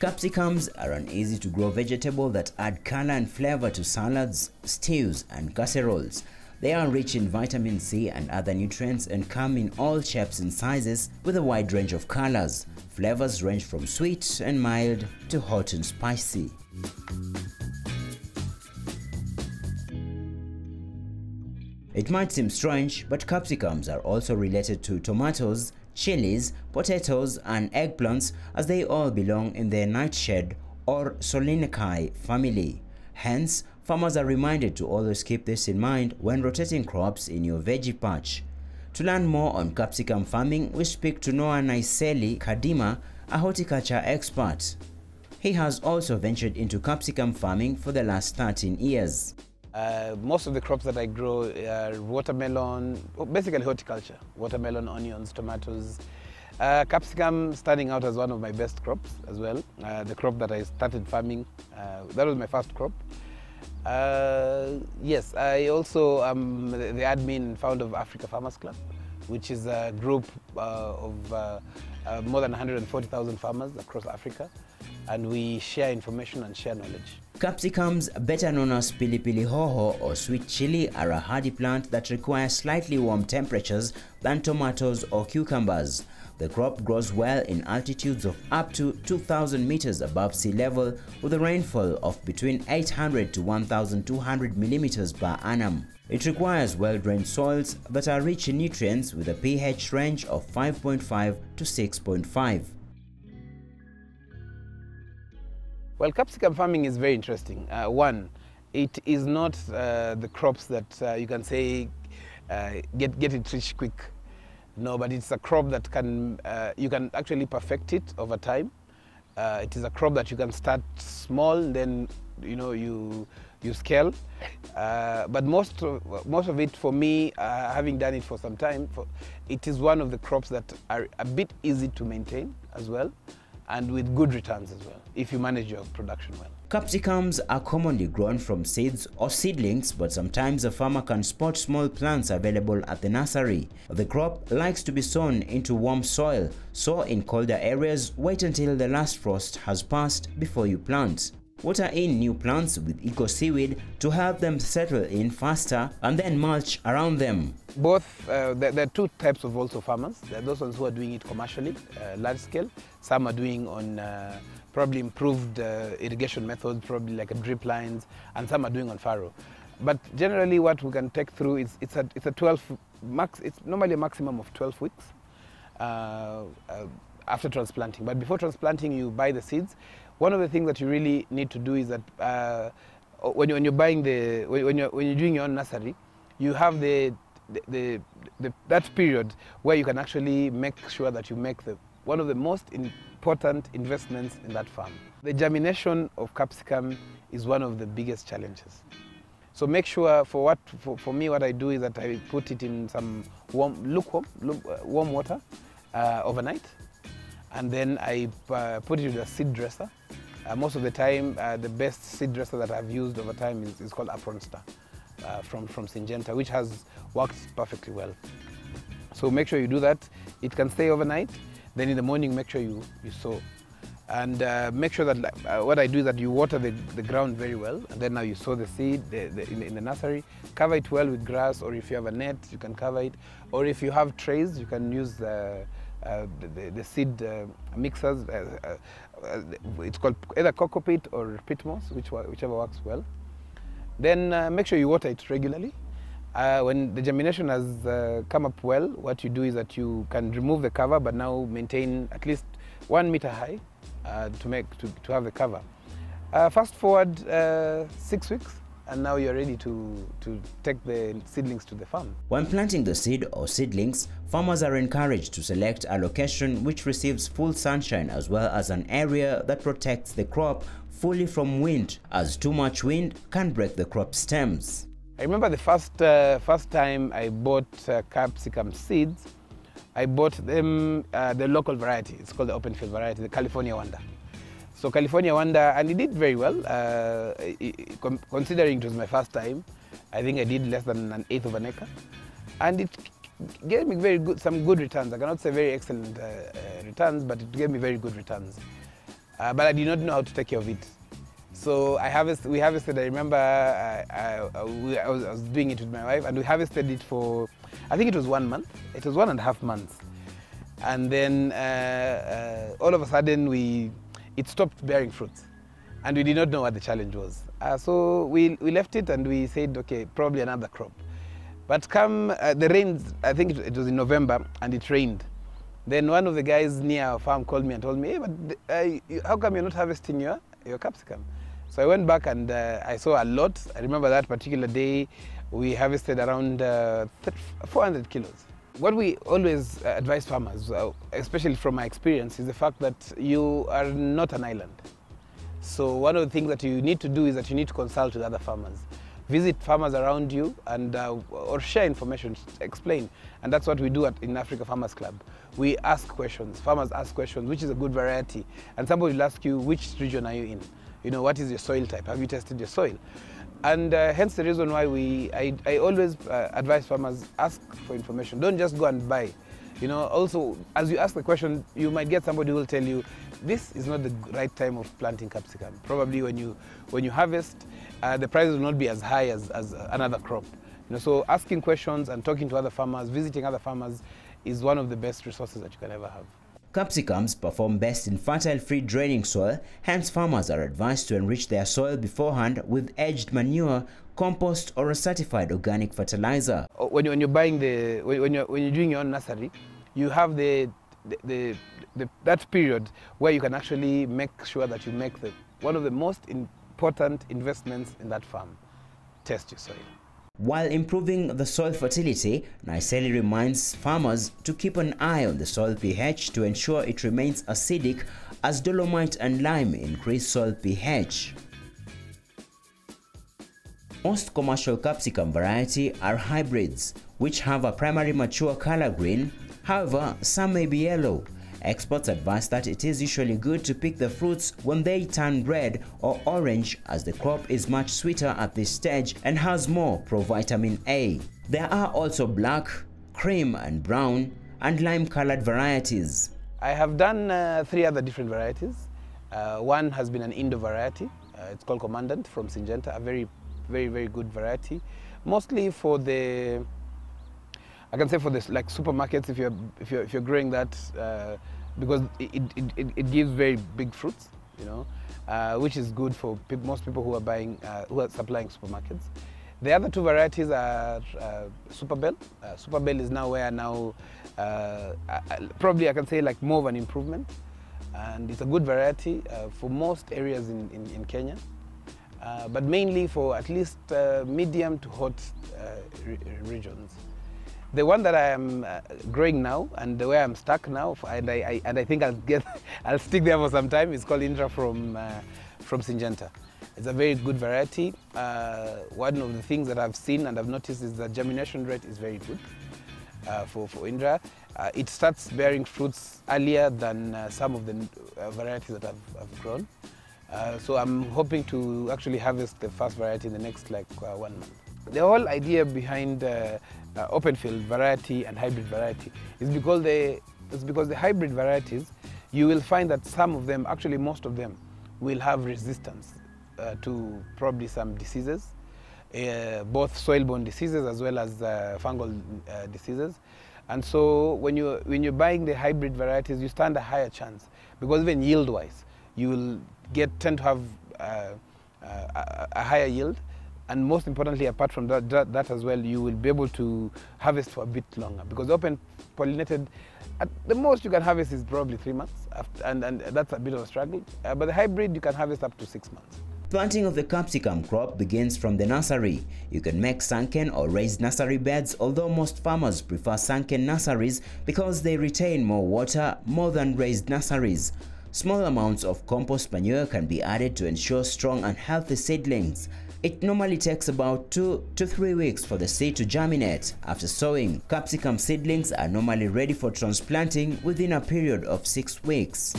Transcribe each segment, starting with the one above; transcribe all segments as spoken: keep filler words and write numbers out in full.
Capsicums are an easy to grow vegetable that add color and flavor to salads, stews and casseroles. They are rich in vitamin C and other nutrients and come in all shapes and sizes with a wide range of colors. Flavors range from sweet and mild to hot and spicy. It might seem strange, but capsicums are also related to tomatoes, chilies, potatoes and eggplants, as they all belong in the nightshade or Solanaceae family. Hence, farmers are reminded to always keep this in mind when rotating crops in your veggie patch. To learn more on capsicum farming, we speak to Noah Naiseli Kadima, a horticulture expert. He has also ventured into capsicum farming for the last thirteen years. Uh, most of the crops that I grow are watermelon, basically horticulture, watermelon, onions, tomatoes. Uh, capsicum starting out as one of my best crops as well. Uh, the crop that I started farming, uh, that was my first crop. Uh, yes, I also am the admin and founder of Africa Farmers Club, which is a group uh, of uh, uh, more than one hundred forty thousand farmers across Africa, and we share information and share knowledge. Capsicums, better known as pilipili hoho or sweet chili, are a hardy plant that requires slightly warm temperatures than tomatoes or cucumbers. The crop grows well in altitudes of up to two thousand meters above sea level, with a rainfall of between eight hundred to one thousand two hundred millimeters per annum. It requires well-drained soils that are rich in nutrients with a pH range of five point five to six point five. Well, capsicum farming is very interesting. Uh, one, it is not uh, the crops that uh, you can say uh, get get it rich quick. No, but it's a crop that can uh, you can actually perfect it over time. Uh, it is a crop that you can start small, then you know you you scale. Uh, but most of, most of it, for me, uh, having done it for some time, for, it is one of the crops that are a bit easy to maintain as well, and with good returns as well, if you manage your production well. Capsicums are commonly grown from seeds or seedlings, but sometimes a farmer can spot small plants available at the nursery. The crop likes to be sown into warm soil, so in colder areas, wait until the last frost has passed before you plant. Water in new plants with eco-seaweed to help them settle in faster, and then mulch around them. Both, uh, there, there are two types of also farmers. There are those ones who are doing it commercially, uh, large scale. Some are doing on uh, probably improved uh, irrigation methods, probably like a drip lines, and some are doing on furrow. But generally what we can take through is it's a, it's a twelve, max, it's normally a maximum of twelve weeks uh, uh, after transplanting. But before transplanting, you buy the seeds. One of the things that you really need to do is that uh, when, you, when you're buying the when you're when you're doing your own nursery, you have the the, the the that period where you can actually make sure that you make the one of the most important investments in that farm. The germination of capsicum is one of the biggest challenges. So make sure for what for, for me what I do is that I put it in some warm lukewarm warm water uh, overnight, and then I uh, put it in a seed dresser. Uh, most of the time, uh, the best seed dresser that I've used over time is, is called Apronstar uh, from, from Syngenta, which has worked perfectly well. So make sure you do that. It can stay overnight. Then in the morning, make sure you, you sow. And uh, make sure that uh, what I do is that you water the, the ground very well. And then now you sow the seed the, the, in, in the nursery. Cover it well with grass, or if you have a net, you can cover it. Or if you have trays, you can use the, Uh, the, the seed uh, mixers, uh, uh, uh, it's called either coco peat or peat moss, which, whichever works well. Then uh, make sure you water it regularly. Uh, when the germination has uh, come up well, what you do is that you can remove the cover, but now maintain at least one meter high uh, to, make, to, to have the cover. Uh, fast forward uh, six weeks. And now you're ready to, to take the seedlings to the farm. When planting the seed or seedlings, farmers are encouraged to select a location which receives full sunshine, as well as an area that protects the crop fully from wind, as too much wind can break the crop stems. I remember the first, uh, first time I bought uh, capsicum seeds, I bought them, uh, the local variety. It's called the open field variety, the California Wonder. So California Wonder, and it did very well, uh, considering it was my first time. I think I did less than an eighth of an acre. And it gave me very good, some good returns. I cannot say very excellent uh, uh, returns, but it gave me very good returns. uh, but I did not know how to take care of it. So I harvested, we harvested, I remember I, I, I, was, I was doing it with my wife, and we harvested it for, I think it was one month, it was one and a half months. And then uh, uh, all of a sudden we, it stopped bearing fruits, and we did not know what the challenge was. Uh, so we, we left it and we said, okay, probably another crop. But come, uh, the rains, I think it, it was in November, and it rained. Then one of the guys near our farm called me and told me, hey, but uh, how come you're not harvesting your, your capsicum? So I went back and uh, I saw a lot. I remember that particular day, we harvested around uh, four hundred kilos. What we always uh, advise farmers, uh, especially from my experience, is the fact that you are not an island. So one of the things that you need to do is that you need to consult with other farmers. Visit farmers around you and uh, or share information, explain. And that's what we do at, in Africa Farmers Club. We ask questions, farmers ask questions, which is a good variety. And somebody will ask you, which region are you in? You know, what is your soil type? Have you tested your soil? And uh, hence the reason why we, I, I always uh, advise farmers, ask for information. Don't just go and buy. You know, also, as you ask the question, you might get somebody who will tell you, this is not the right time of planting capsicum. Probably when you, when you harvest, uh, the prices will not be as high as, as another crop. You know, so asking questions and talking to other farmers, visiting other farmers, is one of the best resources that you can ever have. Capsicums perform best in fertile-free draining soil, hence farmers are advised to enrich their soil beforehand with edged manure, compost, or a certified organic fertilizer. When you're, when you're buying the, when you're, when you're doing your own nursery, you have the, the, the, the, that period where you can actually make sure that you make the, one of the most important investments in that farm, test your soil. While improving the soil fertility, Naiseli reminds farmers to keep an eye on the soil pH to ensure it remains acidic, as dolomite and lime increase soil pH. Most commercial capsicum variety are hybrids, which have a primary mature color green. However, some may be yellow. Experts advise that it is usually good to pick the fruits when they turn red or orange, as the crop is much sweeter at this stage and has more provitamin A. There are also black, cream and brown and lime colored varieties. I have done uh, three other different varieties. Uh, one has been an Indo variety, uh, it's called Commandant from Syngenta, a very, very, very good variety. Mostly for the I can say for this, like supermarkets, if you're if you're, if you're growing that, uh, because it, it it it gives very big fruits, you know, uh, which is good for pe most people who are buying, uh, who are supplying supermarkets. The other two varieties are uh, Superbell. Uh, Superbell is now where now uh, I, probably I can say like more of an improvement, and it's a good variety uh, for most areas in in, in Kenya, uh, but mainly for at least uh, medium to hot uh, re regions. The one that I am uh, growing now, and the way I'm stuck now, and I, I and I think I'll get, I'll stick there for some time, is called Indra from uh, from Syngenta. It's a very good variety. Uh, one of the things that I've seen and I've noticed is that germination rate is very good uh, for for Indra. Uh, it starts bearing fruits earlier than uh, some of the uh, varieties that I've, I've grown. Uh, so I'm hoping to actually harvest the first variety in the next like uh, one month. The whole idea behind uh, uh, open field variety and hybrid variety is because they, it's because the hybrid varieties, you will find that some of them, actually most of them, will have resistance uh, to probably some diseases, uh, both soil-borne diseases as well as uh, fungal uh, diseases. And so when you when you're buying the hybrid varieties, you stand a higher chance, because even yield-wise, you will get tend to have uh, uh, a higher yield. And most importantly, apart from that, that, that as well, you will be able to harvest for a bit longer, because open pollinated, at the most you can harvest is probably three months, after, and, and that's a bit of a struggle. Uh, but the hybrid, you can harvest up to six months. Planting of the capsicum crop begins from the nursery. You can make sunken or raised nursery beds, although most farmers prefer sunken nurseries because they retain more water more than raised nurseries. Small amounts of compost manure can be added to ensure strong and healthy seedlings. It normally takes about two to three weeks for the seed to germinate. After sowing, capsicum seedlings are normally ready for transplanting within a period of six weeks.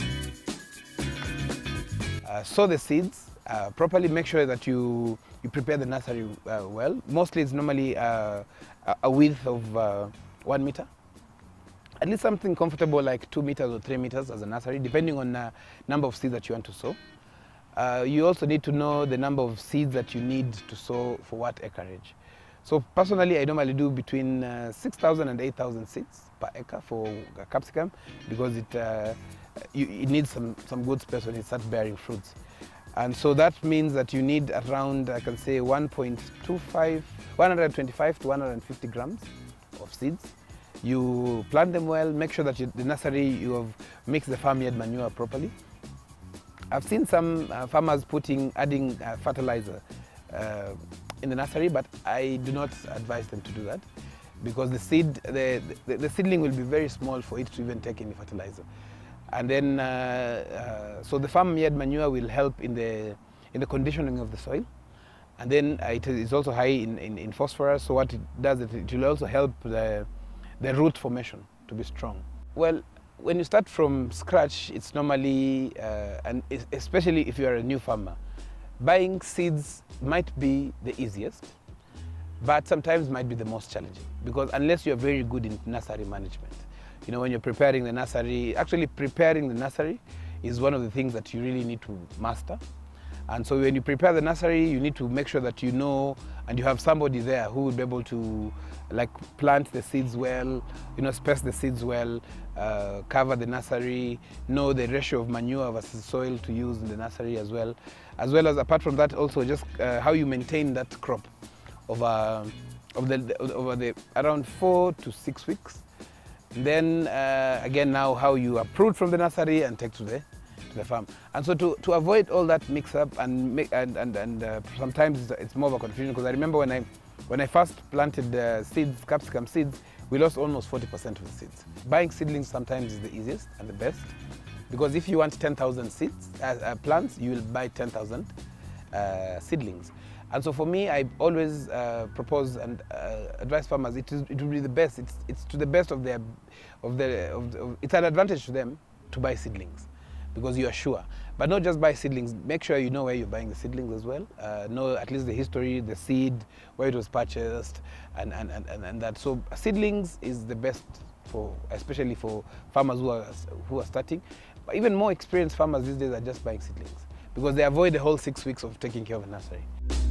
Uh, sow the seeds uh, properly. Make sure that you, you prepare the nursery uh, well. Mostly it's normally uh, a width of uh, one meter. I need something comfortable like two meters or three meters as a nursery, depending on the uh, number of seeds that you want to sow. Uh, you also need to know the number of seeds that you need to sow for what acreage. So personally, I normally do between uh, six thousand and eight thousand seeds per acre for capsicum, because it, uh, you, it needs some, some good space when it starts bearing fruits. And so that means that you need around, I can say, one twenty-five to one fifty grams of seeds. You plant them well, make sure that you, the nursery, you have mixed the farmyard manure properly. I've seen some uh, farmers putting, adding uh, fertilizer uh, in the nursery, but I do not advise them to do that, because the seed, the, the, the seedling will be very small for it to even take any fertilizer. And then, uh, uh, so the farmyard manure will help in the, in the conditioning of the soil. And then uh, it is also high in, in, in phosphorus, so what it does, it, it will also help the, the root formation to be strong. Well, when you start from scratch, it's normally, uh, and especially if you are a new farmer, buying seeds might be the easiest, but sometimes might be the most challenging, because unless you are very good in nursery management, you know, when you're preparing the nursery, actually preparing the nursery is one of the things that you really need to master. And so when you prepare the nursery, you need to make sure that you know and you have somebody there who will be able to, like, plant the seeds well, you know, space the seeds well, uh, cover the nursery, know the ratio of manure versus soil to use in the nursery as well. As well as, apart from that, also just uh, how you maintain that crop over, over, the, over the, around four to six weeks. Then, uh, again, now how you uproot from the nursery and take to the the farm. And so to, to avoid all that mix-up and make, and, and, and uh, sometimes it's more of a confusion, because I remember when I when I first planted uh, seeds, capsicum seeds, we lost almost forty percent of the seeds. Buying seedlings sometimes is the easiest and the best, because if you want ten thousand seeds, uh, uh, plants, you will buy ten thousand uh, seedlings. And so for me, I always uh, propose and uh, advise farmers, it is, it will be the best, it's, it's to the best of their, of their, of, of, it's an advantage to them to buy seedlings, because you are sure. But not just buy seedlings, make sure you know where you're buying the seedlings as well. Uh, know at least the history, the seed, where it was purchased, and, and, and, and that. So seedlings is the best, for, especially for farmers who are, who are starting. But even more experienced farmers these days are just buying seedlings, because they avoid the whole six weeks of taking care of a nursery.